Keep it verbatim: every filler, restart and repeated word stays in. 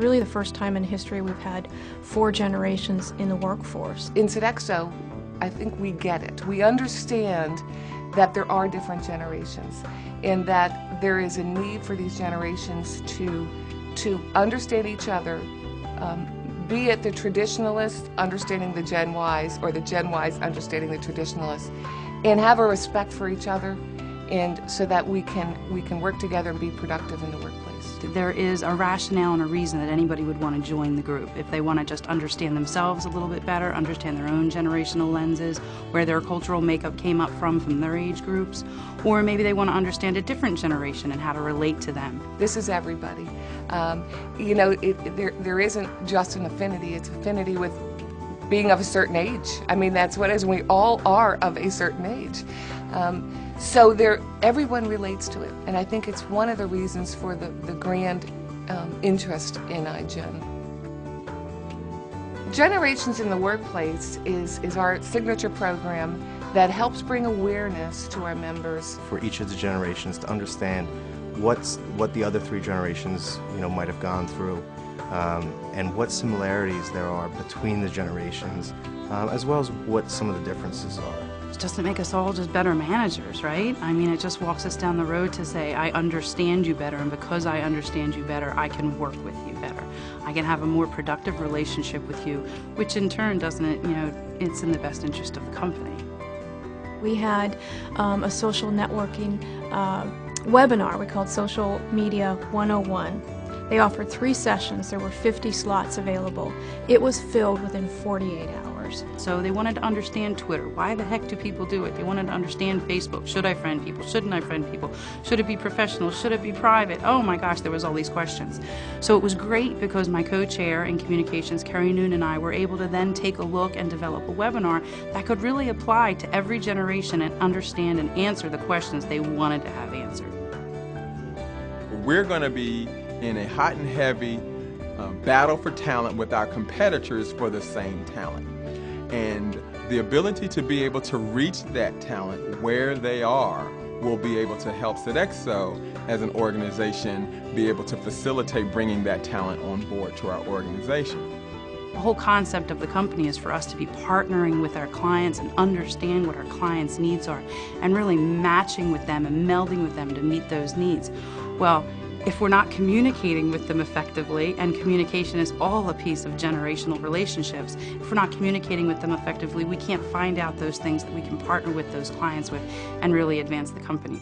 It's really the first time in history we've had four generations in the workforce. In Sodexo, I think we get it. We understand that there are different generations and that there is a need for these generations to, to understand each other, um, be it the traditionalist understanding the Gen Ys or the Gen Ys understanding the traditionalists, and have a respect for each other, and so that we can, we can work together and be productive in the workplace. There is a rationale and a reason that anybody would want to join the group. If they want to just understand themselves a little bit better, understand their own generational lenses, where their cultural makeup came up from, from their age groups, or maybe they want to understand a different generation and how to relate to them. This is everybody. Um, you know, it, there, there isn't just an affinity, it's affinity with being of a certain age. I mean, that's what it is. We all are of a certain age. Um, so there, everyone relates to it, and I think it's one of the reasons for the, the grand um, interest in i-Gen. Generations in the Workplace is, is our signature program that helps bring awareness to our members. For each of the generations to understand what's, what the other three generations you know, might have gone through, Um, and what similarities there are between the generations, um, as well as what some of the differences are. It doesn't make us all just better managers, right? I mean, it just walks us down the road to say, I understand you better, and because I understand you better, I can work with you better. I can have a more productive relationship with you, which in turn doesn't, it, you know, it's in the best interest of the company. We had um, a social networking uh, webinar we called Social Media one oh one. They offered three sessions. There were fifty slots available. It was filled within forty-eight hours. So they wanted to understand Twitter. Why the heck do people do it? They wanted to understand Facebook. Should I friend people? Shouldn't I friend people? Should it be professional? Should it be private? Oh my gosh, there was all these questions. So it was great because my co-chair in communications, Carrie Noon, and I were able to then take a look and develop a webinar that could really apply to every generation and understand and answer the questions they wanted to have answered. We're going to be in a hot and heavy um, battle for talent with our competitors for the same talent. And the ability to be able to reach that talent where they are will be able to help Sodexo as an organization be able to facilitate bringing that talent on board to our organization. The whole concept of the company is for us to be partnering with our clients and understand what our clients' needs are and really matching with them and melding with them to meet those needs. Well, if we're not communicating with them effectively, and communication is all a piece of generational relationships, if we're not communicating with them effectively, we can't find out those things that we can partner with those clients with and really advance the company.